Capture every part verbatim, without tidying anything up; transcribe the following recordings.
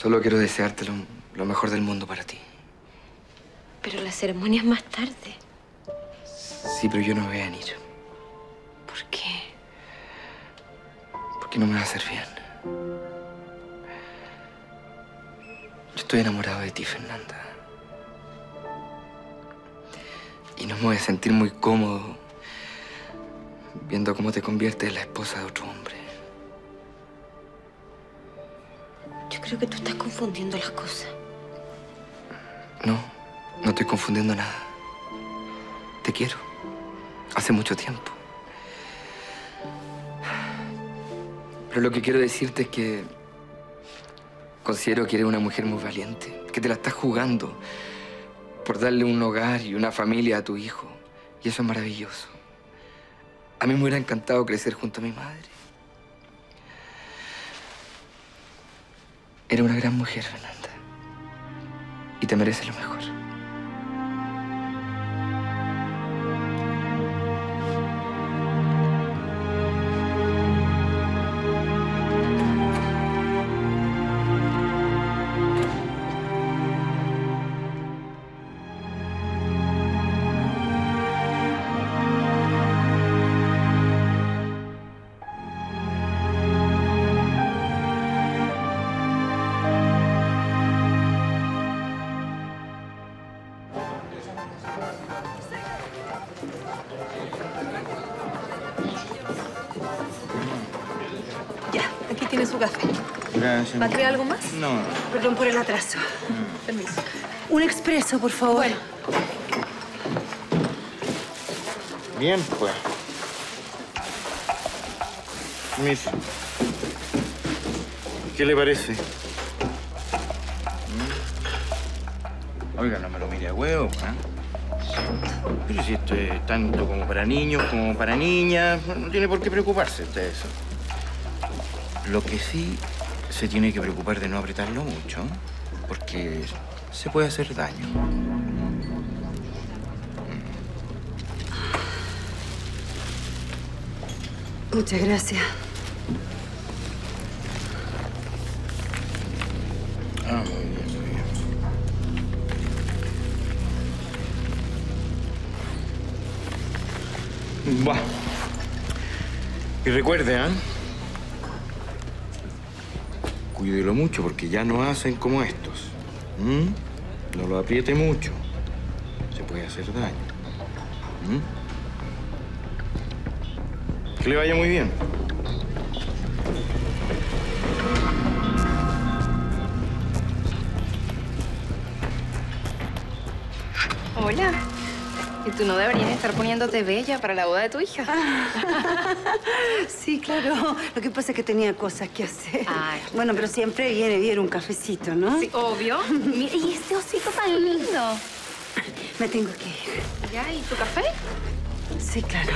Solo quiero desearte lo, lo mejor del mundo para ti. Pero la ceremonia es más tarde. Sí, pero yo no voy a venir. ¿Por qué? Porque no me va a hacer bien. Yo estoy enamorado de ti, Fernanda. Y no me voy a sentir muy cómodo viendo cómo te conviertes en la esposa de otro hombre. Yo creo que tú estás confundiendo las cosas. No, no estoy confundiendo nada. Te quiero. Hace mucho tiempo. Pero lo que quiero decirte es que considero que eres una mujer muy valiente, que te la estás jugando por darle un hogar y una familia a tu hijo. Y eso es maravilloso. A mí me hubiera encantado crecer junto a mi madre. Eres una gran mujer, Fernanda. Y te mereces lo mejor. ¿Va a querer algo más? No. Perdón por el atraso. Mm. Permiso. Un expreso, por favor. Bueno. Bien, pues. Miss, ¿qué le parece? ¿Mm? Oiga, no me lo mire a huevo, ¿eh? Pero si esto es tanto como para niños como para niñas, no tiene por qué preocuparse usted de eso. Lo que sí... se tiene que preocupar de no apretarlo mucho, porque se puede hacer daño. Muchas gracias. Ah, muy bien, muy bien. Buah. Y recuerde, ¿eh? Cuídelo mucho, porque ya no hacen como estos. ¿Mm? No lo apriete mucho. Se puede hacer daño. ¿Mm? Que le vaya muy bien. Hola. ¿Y tú no deberías estar poniéndote bella para la boda de tu hija? Sí, claro. Lo que pasa es que tenía cosas que hacer. Ay. Bueno, pero siempre viene bien un cafecito, ¿no? Sí, obvio. Mira, y ese osito tan lindo. Me tengo que ir. ¿Ya? ¿Y tu café? Sí, claro.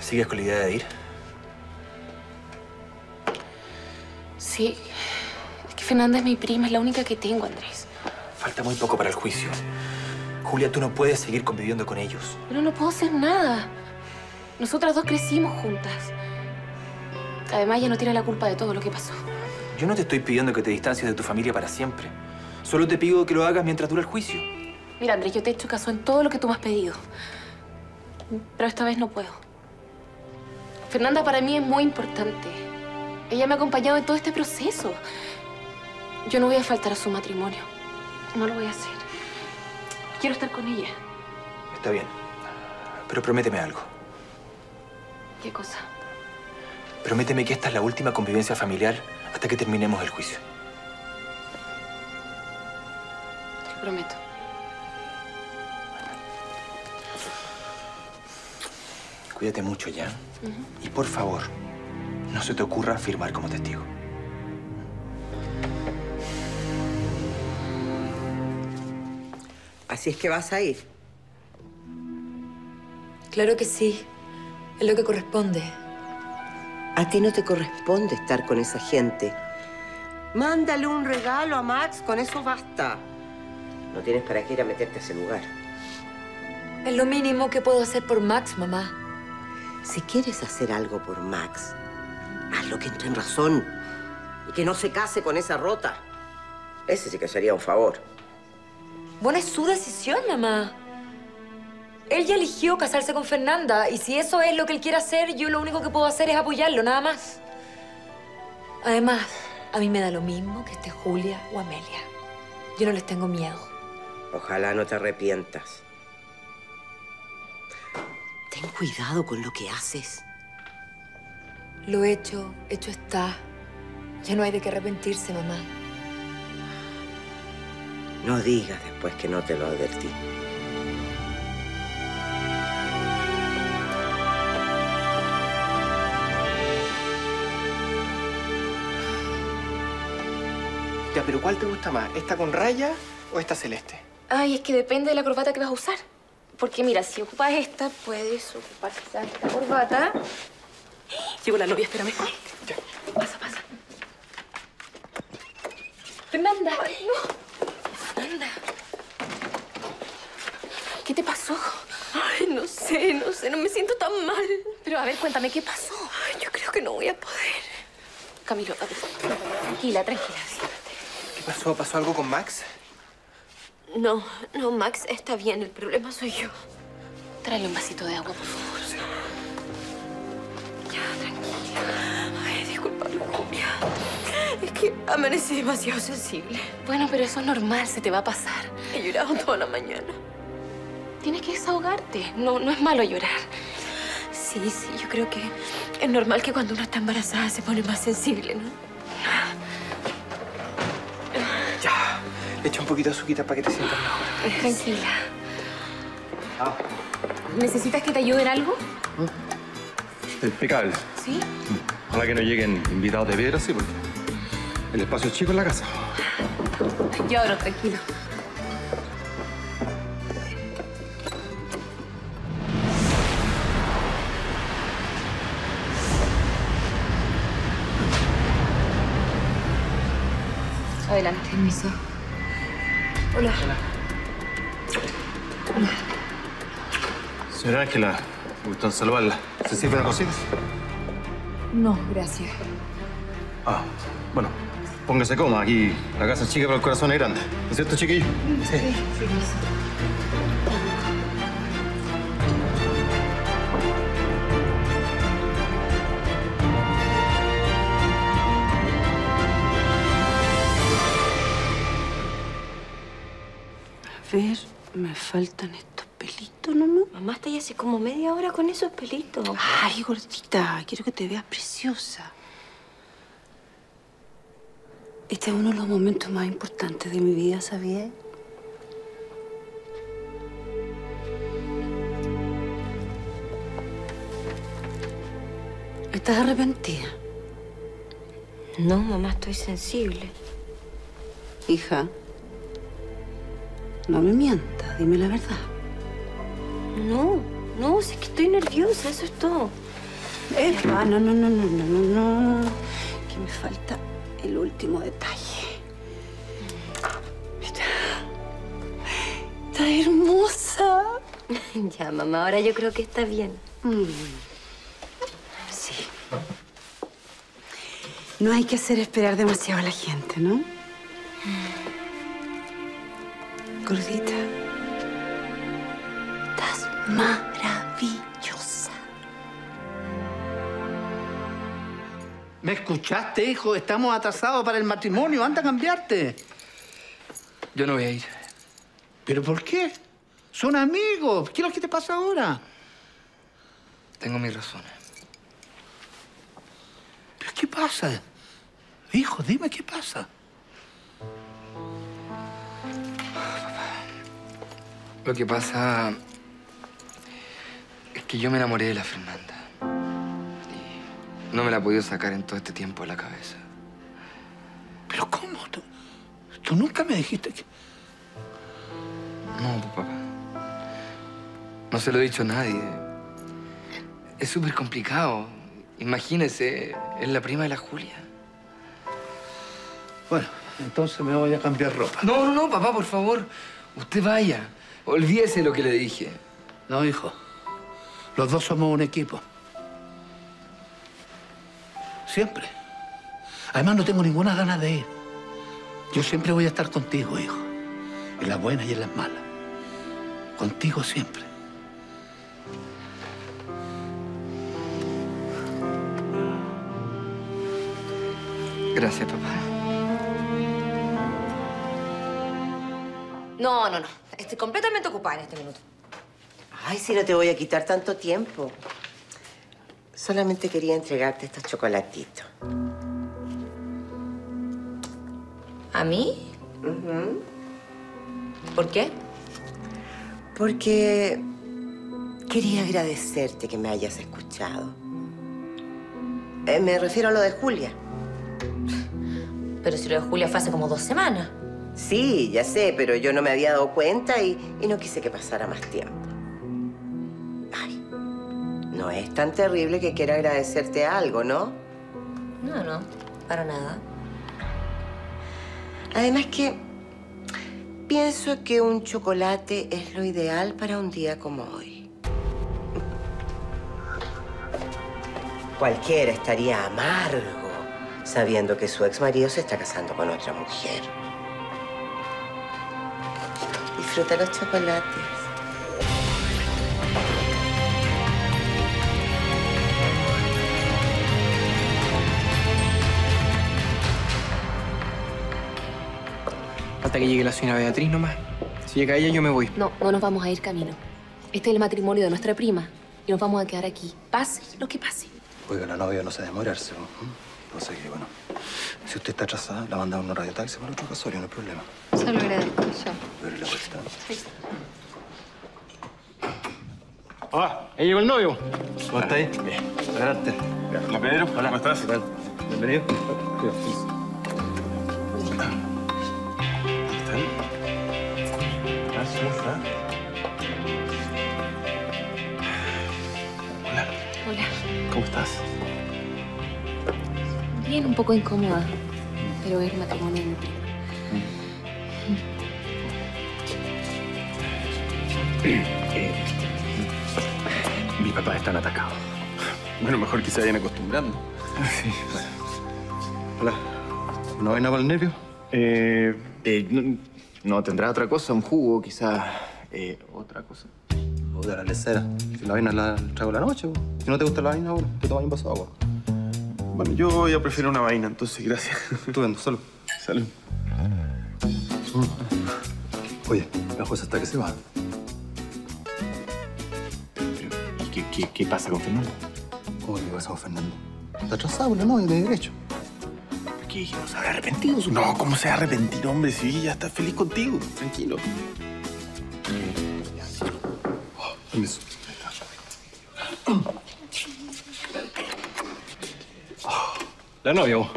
¿Sigues con la idea de ir? Sí. Es que Fernanda es mi prima, es la única que tengo, Andrés. Falta muy poco para el juicio. Julia, tú no puedes seguir conviviendo con ellos. Pero no puedo hacer nada. Nosotras dos crecimos juntas. Además, ella no tiene la culpa de todo lo que pasó. Yo no te estoy pidiendo que te distancies de tu familia para siempre. Solo te pido que lo hagas mientras dura el juicio. Mira, Andrés, yo te he hecho caso en todo lo que tú me has pedido. Pero esta vez no puedo. Fernanda para mí es muy importante. Ella me ha acompañado en todo este proceso. Yo no voy a faltar a su matrimonio. No lo voy a hacer. Quiero estar con ella. Está bien. Pero prométeme algo. ¿Qué cosa? Prométeme que esta es la última convivencia familiar hasta que terminemos el juicio. Te lo prometo. Cuídate mucho, ¿ya? Uh-huh. Y por favor, no se te ocurra firmar como testigo. Así es que vas a ir. Claro que sí. Es lo que corresponde. A ti no te corresponde estar con esa gente. Mándale un regalo a Max, con eso basta. No tienes para qué ir a meterte a ese lugar. Es lo mínimo que puedo hacer por Max, mamá. Si quieres hacer algo por Max, Hazlo que entre en razón y que no se case con esa rota. Ese sí que sería un favor. Bueno, es su decisión, mamá. Él ya eligió casarse con Fernanda y si eso es lo que él quiere hacer, yo lo único que puedo hacer es apoyarlo, nada más. Además, a mí me da lo mismo que esté Julia o Amelia. Yo no les tengo miedo. Ojalá no te arrepientas. Ten cuidado con lo que haces. Lo hecho, hecho está. Ya no hay de qué arrepentirse, mamá. No digas después que no te lo advertí. Ya, pero ¿cuál te gusta más? ¿Esta con raya o esta celeste? Ay, es que depende de la corbata que vas a usar. Porque mira, si ocupas esta, puedes ocupar esta corbata. Llegó la novia, espérame. Ay, ya. Pasa, pasa. Fernanda. Ay, no. Fernanda. ¿Qué te pasó? Ay, no sé, no sé, no me siento tan mal. Pero a ver, cuéntame, ¿qué pasó? Ay, yo creo que no voy a poder. Camilo, a ver, tranquila, tranquila, siéntate. ¿Qué pasó? ¿Pasó algo con Max? No, no, Max está bien, el problema soy yo. Tráele un vasito de agua, por favor. Sí. Ya, tranquila. Ay, disculpa, Julia. Es que amanecí demasiado sensible. Bueno, pero eso es normal, se te va a pasar. He llorado toda la mañana. Tienes que desahogarte. No, no es malo llorar. Sí, sí, yo creo que es normal que cuando uno está embarazada se pone más sensible, ¿no? Ya, le echo un poquito de azuquita para que te sientas mejor. Tranquila. Ah. ¿Necesitas que te ayude en algo? Impecable. ¿Sí? Ojalá que no lleguen invitados de veras, sí, porque... el espacio es chico en la casa. Lloro, tranquilo. Adelante. Permiso. Hola. Hola. Hola. Señora Ángela, gusto saludarla. ¿Se sirve una cosita? No, gracias. Ah, bueno. Póngase cómoda, aquí la casa es chica pero el corazón es grande. ¿No es cierto, chiquillo? Sí, sí, sí. A ver, me faltan estos pelitos nomás. Mamá está ya hace como media hora con esos pelitos. Ay, gordita, quiero que te veas preciosa. Este es uno de los momentos más importantes de mi vida, ¿sabías? ¿Estás arrepentida? No, mamá, estoy sensible. Hija, no me mientas, dime la verdad. No, no, si es que estoy nerviosa, eso es todo. Eh, no, no, no, no, no, no, no, que me falta... el último detalle. Mira. Está hermosa. Ya, mamá, ahora yo creo que está bien. Mm. Sí. No hay que hacer esperar demasiado a la gente, ¿no? Mm. Gordita. Estás maravillosa. ¿Me escuchaste, hijo? Estamos atrasados para el matrimonio. Anda a cambiarte. Yo no voy a ir. ¿Pero por qué? Son amigos. ¿Qué es lo que te pasa ahora? Tengo mis razones. ¿Pero qué pasa? Hijo, dime qué pasa. Papá, lo que pasa es que yo me enamoré de la Fernanda. No me la he podido sacar en todo este tiempo de la cabeza. ¿Pero cómo? ¿Tú, tú nunca me dijiste que...? No, papá. No se lo he dicho a nadie. Es súper complicado. Imagínese, es la prima de la Julia. Bueno, entonces me voy a cambiar ropa. No, no, no, papá, por favor. Usted vaya. Olvídese lo que le dije. No, hijo. Los dos somos un equipo. siempre. Además, no tengo ninguna gana de ir. Yo siempre voy a estar contigo, hijo. En las buenas y en las malas. Contigo siempre. Gracias, papá. No, no, no. Estoy completamente ocupada en este minuto. Ay, si no te voy a quitar tanto tiempo. Solamente quería entregarte estos chocolatitos. ¿A mí? Uh-huh. ¿Por qué? Porque quería agradecerte que me hayas escuchado. Eh, me refiero a lo de Julia. Pero si lo de Julia fue hace como dos semanas. Sí, ya sé, pero yo no me había dado cuenta y, y no quise que pasara más tiempo. Ay, no es tan terrible que quiera agradecerte algo, ¿no? No, no, para nada. Además que pienso que un chocolate es lo ideal para un día como hoy. Cualquiera estaría amargo sabiendo que su ex marido se está casando con otra mujer. Disfruta los chocolates. Falta que llegue la señora Beatriz nomás. Si llega ella, yo me voy. No, no nos vamos a ir camino. Este es el matrimonio de nuestra prima y nos vamos a quedar aquí. Pase lo que pase. Oiga, la novia no sabe demorarse. No sé qué, bueno. Si usted está atrasada, la manda a un radiotaxi para otro casorio, no hay problema. Se lo agradezco yo. Pero la cuesta. Sí. Hola, ahí llegó el novio. ¿Cómo está ahí? Bien. Adelante. Hola, Pedro. Hola, ¿cómo estás? Bien. Bienvenido. ¿Está ahí? Gracias. Hola. Hola. ¿Cómo estás? Bien, un poco incómoda, pero es el matrimonio de mi prima. Eh, mis papás están atacados. Bueno, mejor que se vayan acostumbrando. Sí. Bueno. Hola. ¿No hay nada para el nervio? Eh, eh, no, no, tendrá otra cosa, un jugo, quizás. Eh, otra cosa. O de la lecera. Si la vaina la traigo la noche, bro. Si no te gusta la vaina, bro, te tomas un vaso de agua. Bueno, yo ya prefiero una vaina, entonces, gracias. Tú vendo, salud. Salud. Oye, la jueza está que se va. Pero, ¿qué, qué, qué pasa con Fernando? Oye, ¿qué pasa con Fernando? Está atrasado, ¿no? Y de derecho. ¿Por qué? ¿No se habrá arrepentido? Su... No, ¿cómo se va a arrepentir, hombre? Sí, ya está feliz contigo. Tranquilo. Oh, permiso. La novia, vos.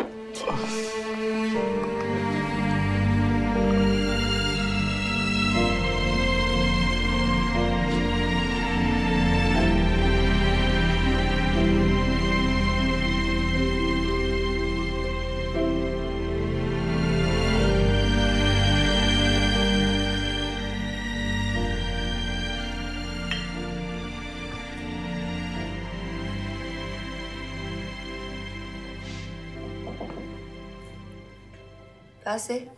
Pase.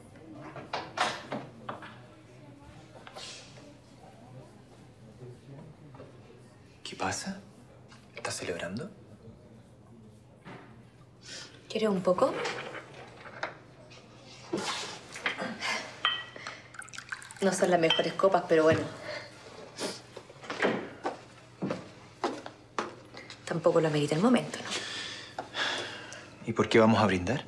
¿Qué pasa? ¿Estás celebrando? ¿Quieres un poco? No son las mejores copas, pero bueno. Tampoco lo amerita el momento, ¿no? ¿Y por qué vamos a brindar?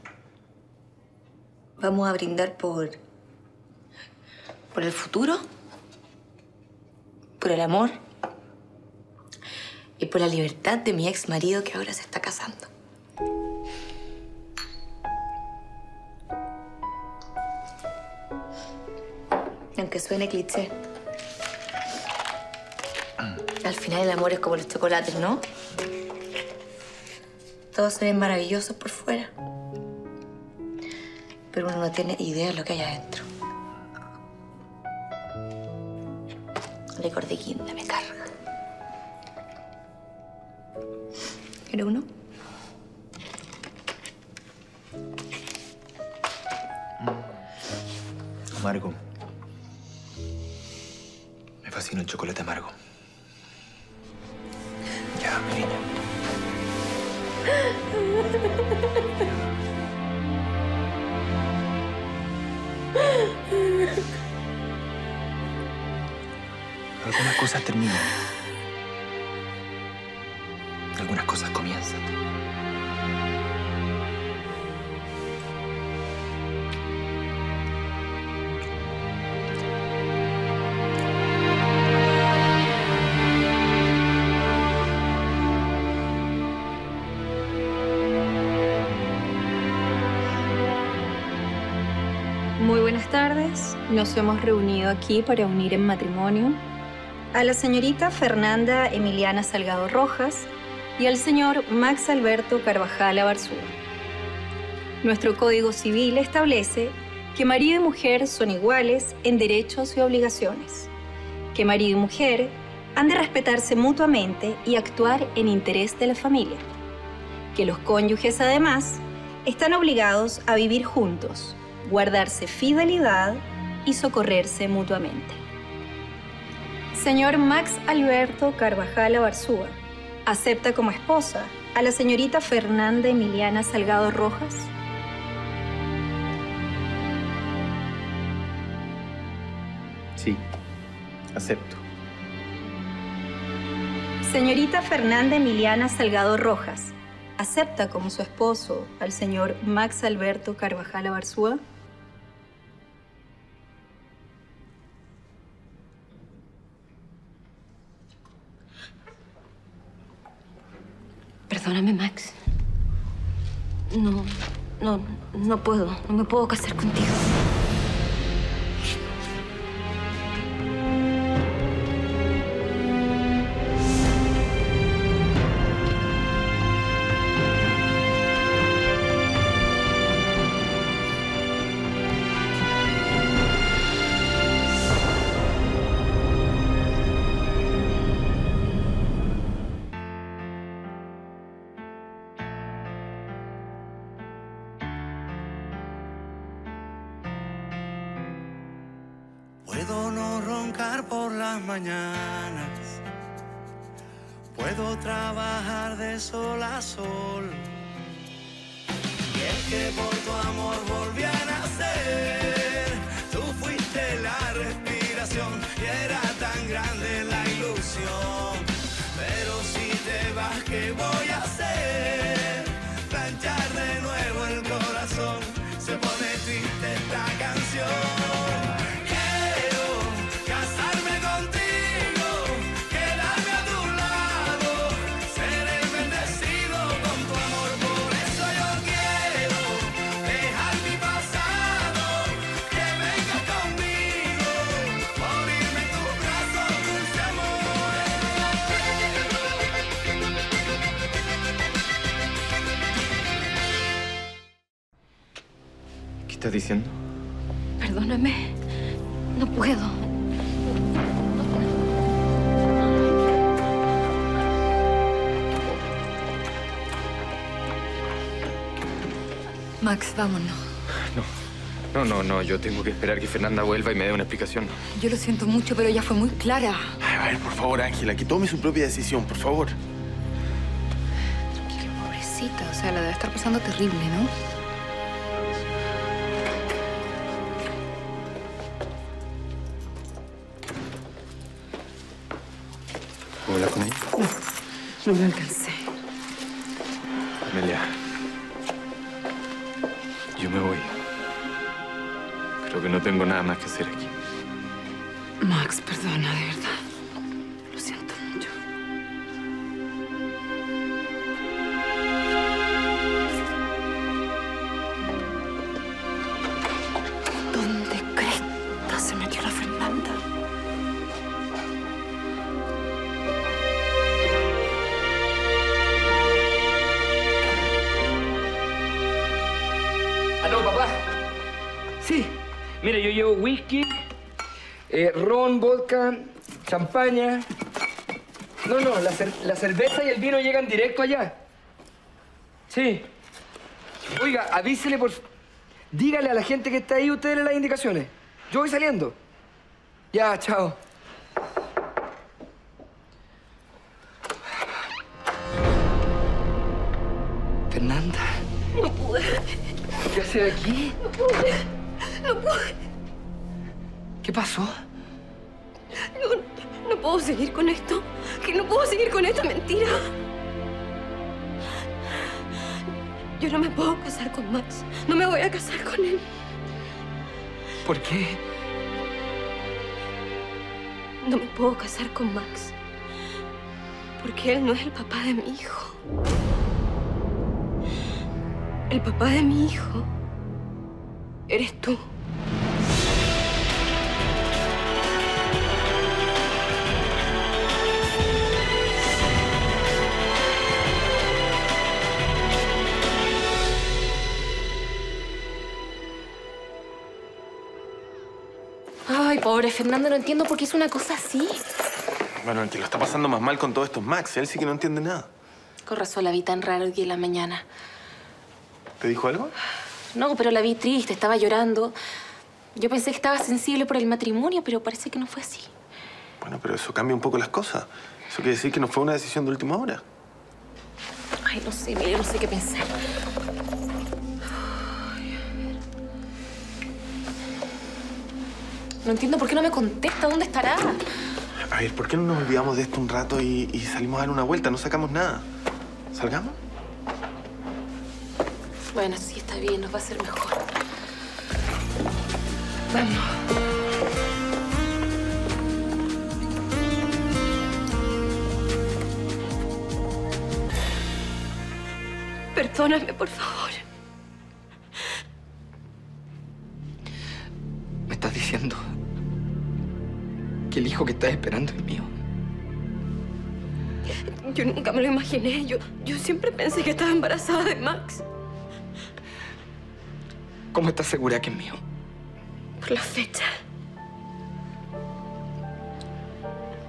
Vamos a brindar por... por el futuro, por el amor y por la libertad de mi ex marido que ahora se está casando. Aunque suene cliché, al final el amor es como los chocolates, ¿no? Todos se ven maravillosos por fuera. Pero uno no tiene idea de lo que hay adentro. Licor de guinda me carga. ¿Quieres uno? amargo. Me fascina el chocolate amargo. Ya, mi niña. Algunas cosas terminan. Algunas cosas comienzan. Muy buenas tardes. Nos hemos reunido aquí para unir en matrimonio a la señorita Fernanda Emiliana Salgado Rojas y al señor Max Alberto Carvajal Abarzúa. Nuestro Código Civil establece que marido y mujer son iguales en derechos y obligaciones, que marido y mujer han de respetarse mutuamente y actuar en interés de la familia, que los cónyuges, además, están obligados a vivir juntos, guardarse fidelidad y socorrerse mutuamente. Señor Max Alberto Carvajal Abarzúa acepta como esposa a la señorita Fernanda Emiliana Salgado Rojas. Sí, acepto. Señorita Fernanda Emiliana Salgado Rojas acepta como su esposo al señor Max Alberto Carvajal Abarzúa. Perdóname, Max. No, no, no puedo. No me puedo casar contigo. Puedo no roncar por las mañanas, puedo trabajar de sol a sol, y es que por tu amor volví a nacer. Tú fuiste la respiración y era tan grande la ilusión. Pero si te vas, ¿qué voy a hacer? Planchar de nuevo el corazón, se pone triste esta canción. ¿Qué estás diciendo? Perdóname. No puedo. No, no. Max, vámonos. No, no, no, no. Yo tengo que esperar que Fernanda vuelva y me dé una explicación. Yo lo siento mucho, pero ella fue muy clara. Ay, a ver, por favor, Ángela, que tome su propia decisión, por favor. Tranquila, pobrecita. O sea, la debe estar pasando terrible, ¿no? ¿Puedo hablar con ella? No, no lo alcancé. Amelia, yo me voy. Creo que no tengo nada más que hacer aquí. Max, perdona, de verdad. Lo siento mucho. ¿Dónde cresta se metió la Fernanda? Sí, mira, yo llevo whisky, eh, ron, vodka, champaña. No, no, la, cer la cerveza y el vino llegan directo allá. Sí. Oiga, avísele por... Dígale a la gente que está ahí ustedes las indicaciones. Yo voy saliendo. Ya, chao. Fernanda. No pude. ¿Qué hacer aquí? No pude. No pude. ¿Qué pasó? No, no puedo seguir con esto. Que no puedo seguir con esta mentira. Yo no me puedo casar con Max. No me voy a casar con él. ¿Por qué? No me puedo casar con Max. Porque él no es el papá de mi hijo. El papá de mi hijo eres tú. Pobre Fernando, no entiendo por qué hizo una cosa así. Bueno, el que lo está pasando más mal con todo esto es Max. Él sí que no entiende nada. Con razón la vi tan rara hoy día en la mañana. ¿Te dijo algo? No, pero la vi triste, estaba llorando. Yo pensé que estaba sensible por el matrimonio, pero parece que no fue así. Bueno, pero eso cambia un poco las cosas. Eso quiere decir que no fue una decisión de última hora. Ay, no sé, mire, no sé qué pensar. No entiendo por qué no me contesta. ¿Dónde estará? A ver, ¿por qué no nos olvidamos de esto un rato y, y salimos a dar una vuelta? No sacamos nada. ¿Salgamos? Bueno, sí, está bien. Nos va a ser mejor. Vamos. Perdóname, por favor. ¿Me estás diciendo que el hijo que estás esperando es mío? Yo nunca me lo imaginé. Yo, yo siempre pensé que estaba embarazada de Max. ¿Cómo estás segura que es mío? Por la fecha.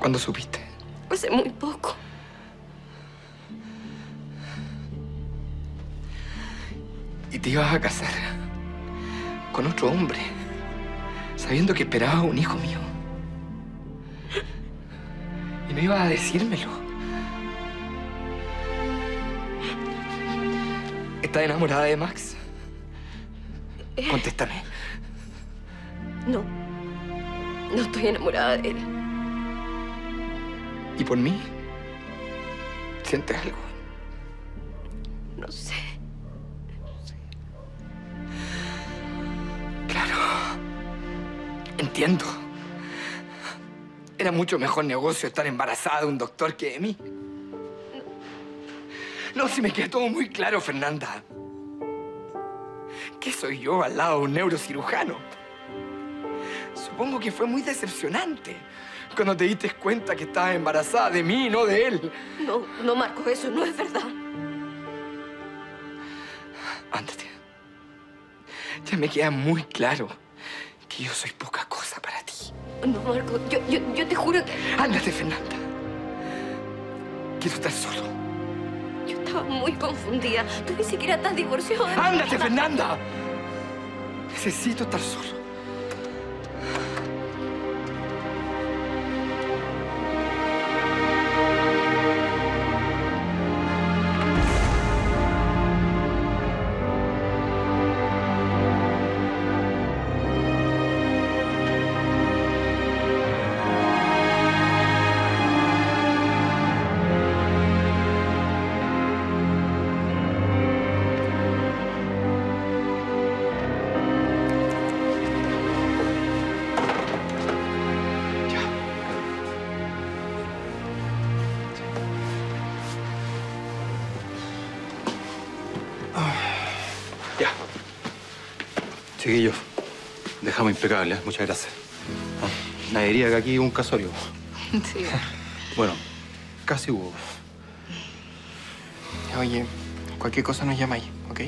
¿Cuándo supiste? Hace muy poco. ¿Y te ibas a casar con otro hombre, sabiendo que esperaba un hijo mío? Y no ibas a decírmelo. ¿Estás enamorada de Max? Eh, Contéstame. No. No estoy enamorada de él. ¿Y por mí? ¿Sientes algo? No sé. No sé. Claro. Entiendo. Era mucho mejor negocio estar embarazada de un doctor que de mí. No, si me queda todo muy claro, Fernanda. ¿Qué soy yo al lado de un neurocirujano? Supongo que fue muy decepcionante cuando te diste cuenta que estabas embarazada de mí y no de él. No, no, Marco, eso no es verdad. Ándate. Ya me queda muy claro que yo soy poca cosa para ti. No, Marco, yo, yo, yo te juro que... Ándate, Fernanda. Quiero estar solo. Yo estaba muy confundida. Tú ni siquiera estás divorciado de mí. ¡Ándate, Fernanda! Necesito estar solo. Chiquillos, dejamos impecable, ¿eh? Muchas gracias. ¿Ah? Nadie diría que aquí hubo un casorio. Sí. Bueno, casi hubo. Oye, cualquier cosa nos llamáis, ¿ok?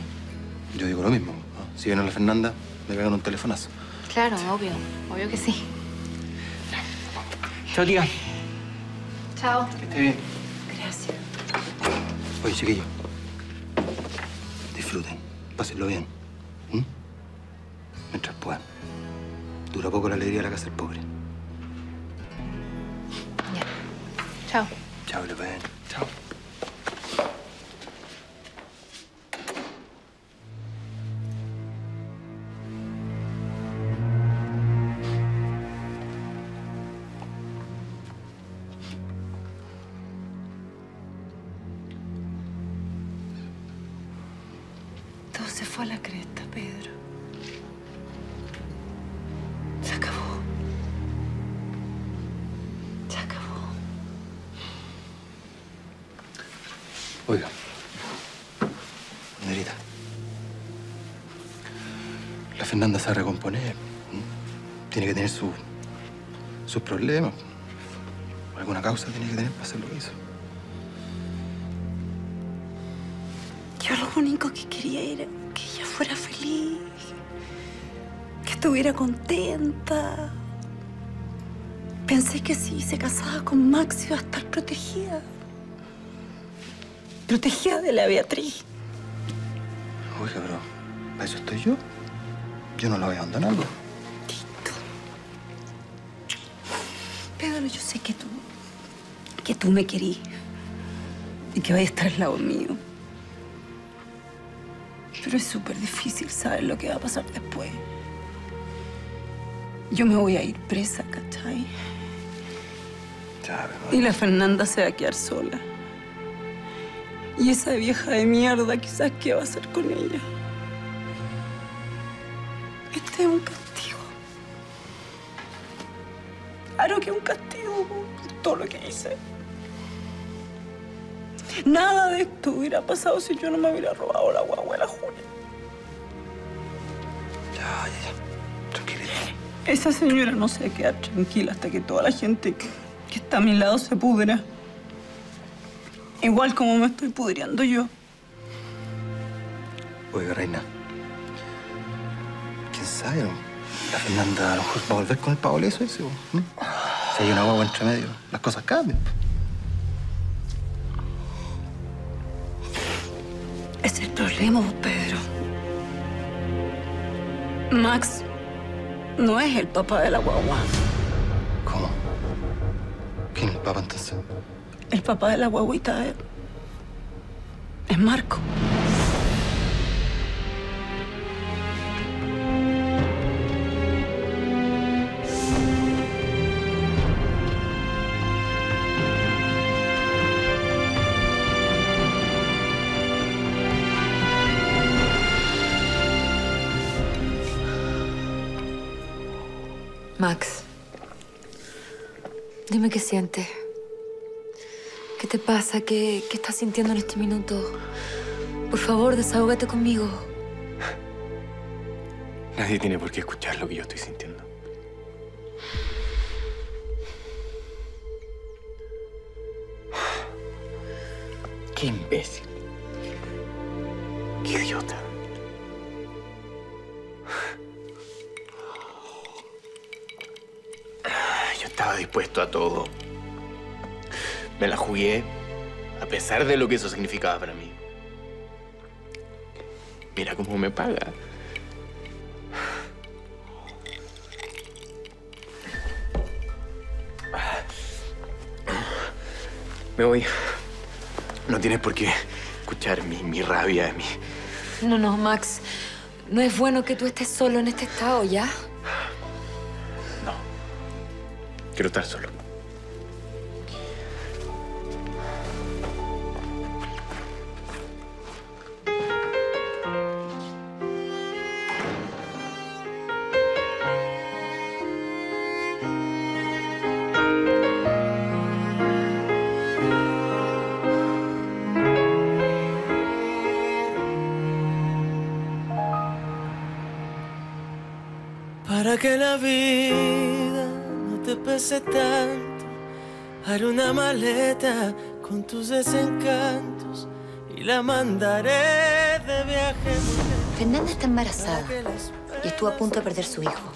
Yo digo lo mismo. ¿No? Si viene la Fernanda, me pegan un telefonazo. Claro, sí. Obvio. Obvio que sí. Chao, tía. Chao. Que esté bien. Gracias. Oye, chiquillos, disfruten, pásenlo bien. ¿Mm? Mientras puedan. Dura poco la alegría de la casa del pobre. Ya. Chao. Chao, Le Pen. Chao. Todo se fue a la cresta, Pedro. Se acabó. Se acabó. Oiga. Nerita. La Fernanda se va a recomponer. Tiene que tener su, sus problemas. Alguna causa tiene que tener para hacer lo que hizo. Yo lo único que quería era que ella fuera feliz. Que estuviera contenta. Pensé que si se casaba con Max iba a estar protegida. Protegida de la Beatriz. Oiga, pero para eso estoy yo. Yo no la voy a abandonar. Tito. Pedro, yo sé que tú... que tú me querís. Y que vas a estar al lado mío. Pero es súper difícil saber lo que va a pasar después. Yo me voy a ir presa, ¿cachai? Ya, y la Fernanda se va a quedar sola. Y esa vieja de mierda, quizás, ¿qué va a hacer con ella? Este es un castigo. Claro que es un castigo por todo lo que hice. Nada de esto hubiera pasado si yo no me hubiera robado la guagua de la Julia. Ya, ya, ya. Tranquilidad. Esa señora no se va a quedar tranquila hasta que toda la gente que, que está a mi lado se pudra. Igual como me estoy pudriendo yo. Oiga, reina. ¿Quién sabe? La Fernanda a lo mejor va a volver con el Paolo eso ese. ¿Eh? Si hay una guagua entre medio, las cosas cambian. Es el problema, Pedro. Max no es el papá de la guagua. ¿Cómo? ¿Quién es el papá entonces? El papá de la guaguita es... es Marco. Max, dime qué sientes. ¿Qué te pasa? ¿Qué, qué estás sintiendo en este minuto? Por favor, desahógate conmigo. Nadie tiene por qué escuchar lo que yo estoy sintiendo. Qué imbécil. Qué idiota. Estaba dispuesto a todo. Me la jugué a pesar de lo que eso significaba para mí. Mira cómo me paga. Me voy. No tienes por qué escuchar mi, mi rabia, mi... No, no, Max. No es bueno que tú estés solo en este estado, ¿ya? Quiero estar solo. Para que la vida te pese tanto, haré una maleta con tus desencantos y la mandaré de viaje. Fernanda está embarazada y estuvo a punto de perder su hijo.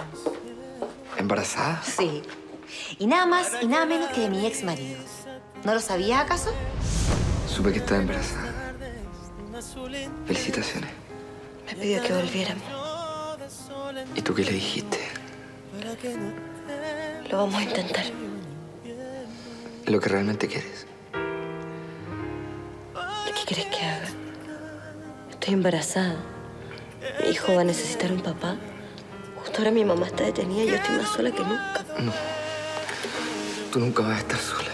¿Embarazada? Sí. Y nada más y nada menos que de mi ex marido. ¿No lo sabías acaso? Supe que estaba embarazada. Felicitaciones. Me pidió que volviéramos. ¿Y tú qué le dijiste? Lo vamos a intentar. Lo que realmente quieres. ¿Y qué quieres que haga? Estoy embarazada. Mi hijo va a necesitar un papá. Justo ahora mi mamá está detenida y yo estoy más sola que nunca. No. Tú nunca vas a estar sola.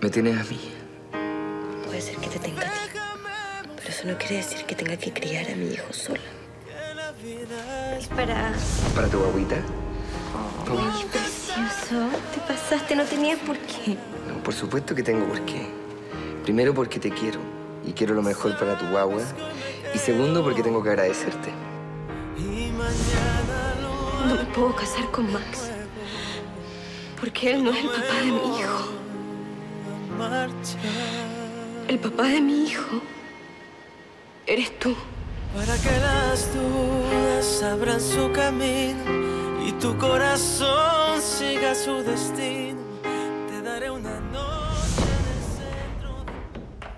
Me tienes a mí. Puede ser que te tenga a ti. Pero eso no quiere decir que tenga que criar a mi hijo sola. Para... ¿Para tu abuelita? Oh, ay, precioso. Te pasaste, no tenías por qué. No, por supuesto que tengo por qué. Primero, porque te quiero. Y quiero lo mejor para tu guagua. Y segundo, porque tengo que agradecerte. No me puedo casar con Max. Porque él no es el papá de mi hijo. El papá de mi hijo eres tú. Para que las dudas abran su camino y tu corazón siga su destino, te daré una noche en el centro de...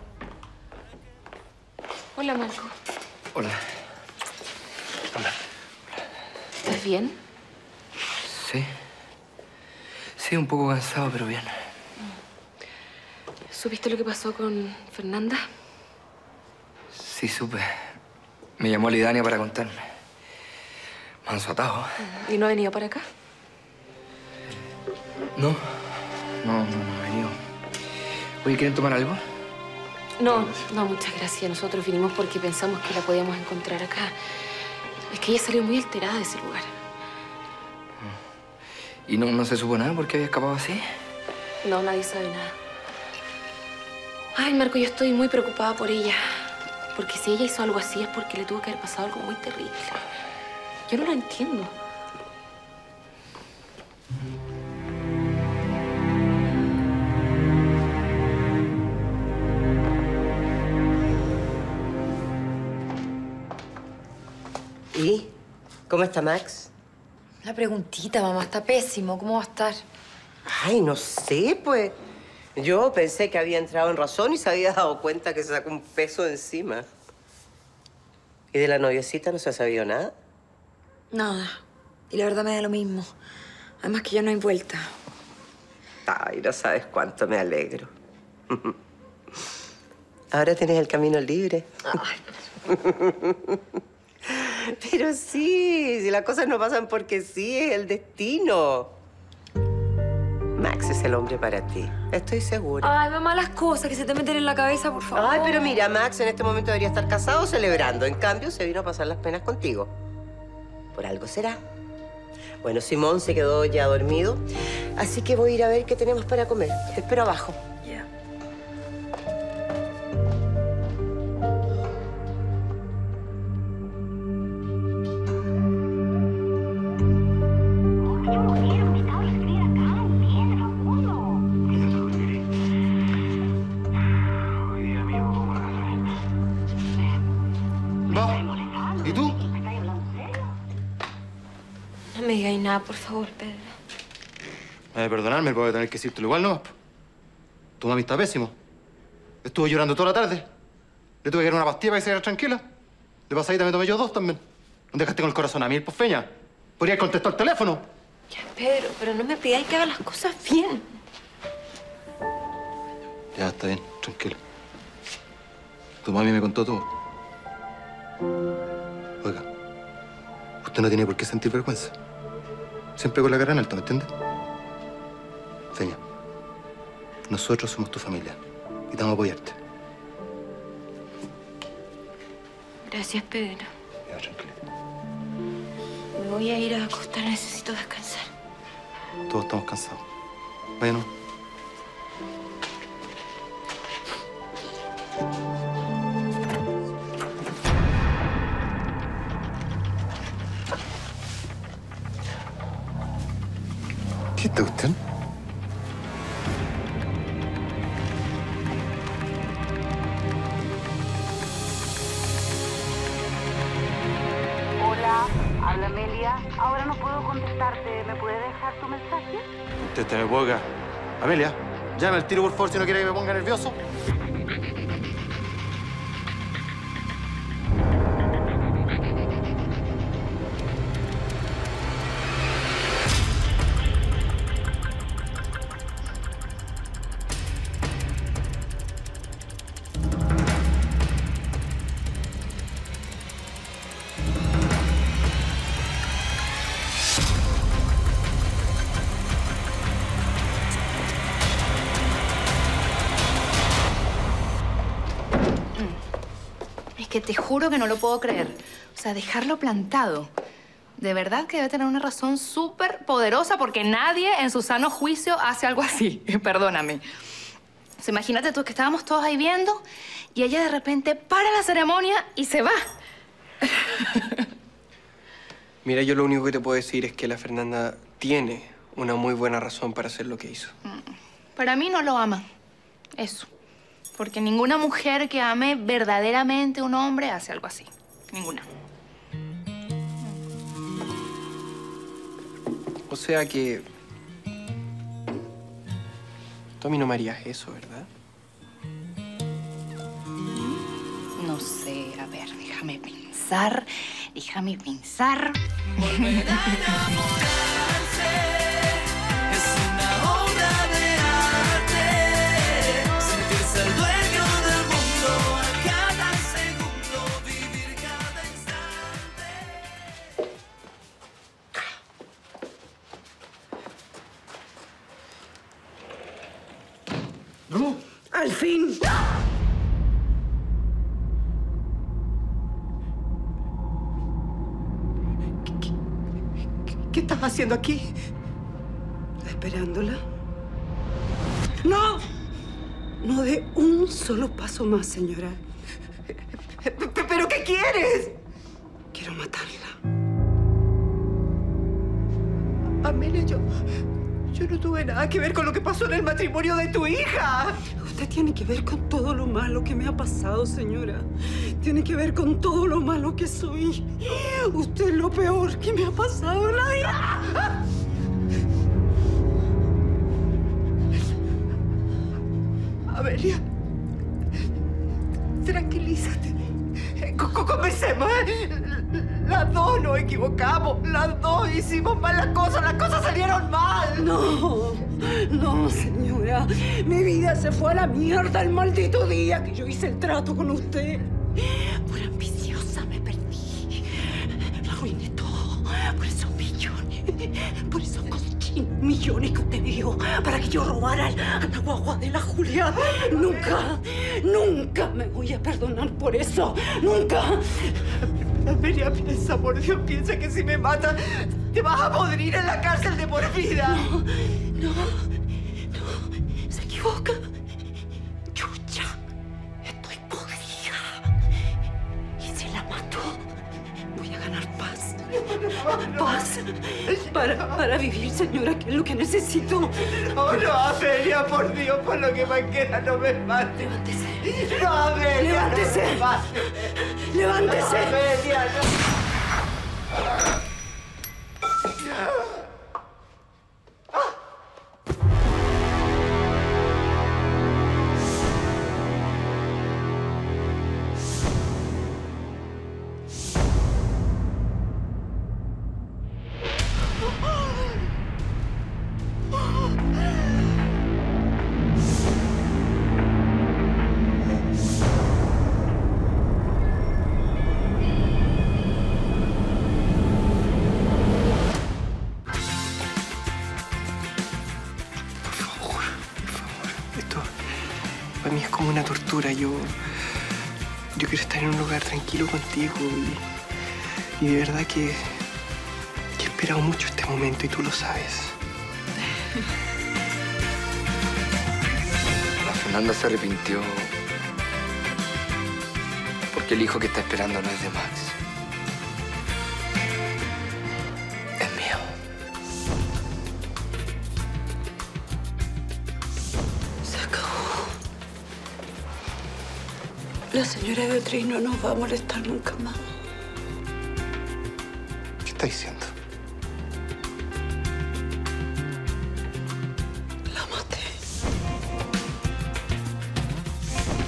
Hola, Marco. Hola. Hola. ¿Estás bien? Sí. Sí, un poco cansado, pero bien. ¿Supiste lo que pasó con Fernanda? Sí, supe. Me llamó Lidania para contarme. Manso atado. ¿Y no ha venido para acá? No. No, no, no ha venido. Oye, ¿quieren tomar algo? No, no, muchas gracias. Nosotros vinimos porque pensamos que la podíamos encontrar acá. Es que ella salió muy alterada de ese lugar. ¿Y no, no se supo nada por qué había escapado así? No, nadie sabe nada. Ay, Marco, yo estoy muy preocupada por ella. Porque si ella hizo algo así es porque le tuvo que haber pasado algo muy terrible. Yo no lo entiendo. ¿Y cómo está Max? Una preguntita, mamá. Está pésimo. ¿Cómo va a estar? Ay, no sé, pues. Yo pensé que había entrado en razón y se había dado cuenta que se sacó un peso de encima. ¿Y de la noviecita no se ha sabido nada? Nada. Y la verdad me da lo mismo. Además que ya no hay vuelta. Ay, no sabes cuánto me alegro. Ahora tienes el camino libre. Ay. Pero sí, si las cosas no pasan porque sí, es el destino. Max es el hombre para ti, estoy segura. Ay, mamá, las cosas que se te meten en la cabeza, por favor. Ay, pero mira, Max en este momento debería estar casado celebrando. En cambio, se vino a pasar las penas contigo. Por algo será. Bueno, Simón se quedó ya dormido, así que voy a ir a ver qué tenemos para comer. Te espero abajo. Nada, por favor, Pedro. Eh, perdonarme, voy a tener que decírtelo igual nomás. Tu mami está pésimo. Estuvo llorando toda la tarde. Le tuve que dar una pastilla para que se quedara tranquila. De pasadita me tomé yo dos también. No dejaste con el corazón a mí, por feña. Podrías contestar el teléfono. Ya, Pedro, pero no me pidáis que haga las cosas bien. Ya, está bien, tranquila. Tu mami me contó todo. Oiga, usted no tiene por qué sentir vergüenza. Siempre con la cara en alto, ¿me entiendes? Feña, nosotros somos tu familia y te vamos a apoyarte. Gracias, Pedro. Ya, tranquila. Me voy a ir a acostar, necesito descansar. Todos estamos cansados. Váyanos. ¿Qué te gustan? Hola, habla Amelia. Ahora no puedo contestarte. ¿Me puedes dejar tu mensaje? Contéstame, boca. Amelia, llame al tiro, por favor, si no quiere que me ponga nervioso. que te juro que no lo puedo creer. O sea, dejarlo plantado. De verdad que debe tener una razón súper poderosa porque nadie en su sano juicio hace algo así. Perdóname. O sea, imagínate tú que estábamos todos ahí viendo y ella de repente para la ceremonia y se va. Mira, yo lo único que te puedo decir es que la Fernanda tiene una muy buena razón para hacer lo que hizo. Para mí no lo ama. Eso. Porque ninguna mujer que ame verdaderamente a un hombre hace algo así. Ninguna. O sea que... Tú a mí no me harías eso, ¿verdad? No sé. A ver, déjame pensar. Déjame pensar. Volver a enamorarse. ¡Al fin! ¿Qué, qué, qué, qué estás haciendo aquí? ¿Esperándola? ¡No! No dé un solo paso más, señora. ¿Pero qué quieres? Quiero matarla. Amelia, yo... Yo no tuve nada que ver con lo que pasó en el matrimonio de tu hija. Usted tiene que ver con todo lo malo que me ha pasado, señora. Tiene que ver con todo lo malo que soy. Usted es lo peor que me ha pasado en la vida. Amelia, tranquilízate. Comencemos, ¿eh? Las dos nos equivocamos, las dos hicimos mal las cosas, las cosas salieron mal. No, no, señora. Mi vida se fue a la mierda el maldito día que yo hice el trato con usted. Por ambiciosa me perdí. Lo arruiné todo. Por esos millones, por esos cochinos millones que usted dio para que yo robara a la guagua de la Julia. Nunca, nunca me voy a perdonar por eso. Nunca. Amelia, piensa, por Dios, piensa que si me mata te vas a podrir en la cárcel de por vida. No, no, no, se equivoca. Chucha, estoy podrida. Y si la mato, voy a ganar paz. Paz para, para vivir, señora, que es lo que necesito. No, no, Amelia, por Dios, por lo que me queda, no me mate. Levántese. No, Amelia, levántese. No me mate. ¡Levántese! Amelia, no. Yo, yo quiero estar en un lugar tranquilo contigo y, y de verdad que, que he esperado mucho este momento y tú lo sabes. La Fernanda se arrepintió porque el hijo que está esperando no es de Max. Es mío. Se acabó. La señora Beatriz no nos va a molestar nunca más. ¿Qué está diciendo? La maté.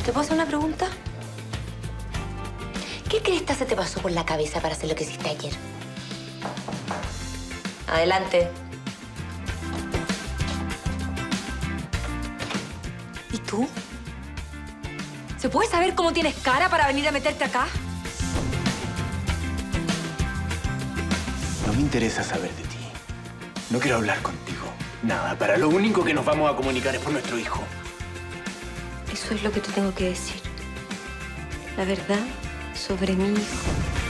¿Te puedo hacer una pregunta? ¿Qué cresta se te pasó por la cabeza para hacer lo que hiciste ayer? Adelante. ¿Y tú? ¿Se puede saber cómo tienes cara para venir a meterte acá? No me interesa saber de ti. No quiero hablar contigo. Nada, para lo único que nos vamos a comunicar es por nuestro hijo. Eso es lo que te tengo que decir. La verdad sobre mi hijo.